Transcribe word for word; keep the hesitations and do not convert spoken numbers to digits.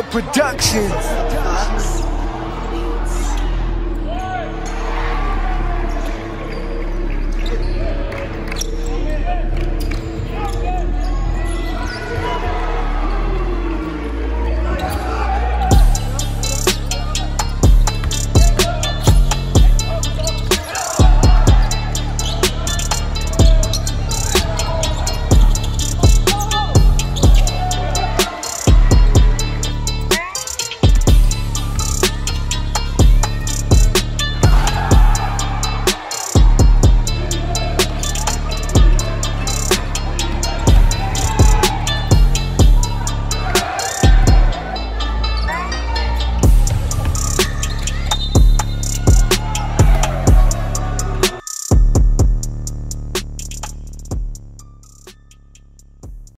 Production.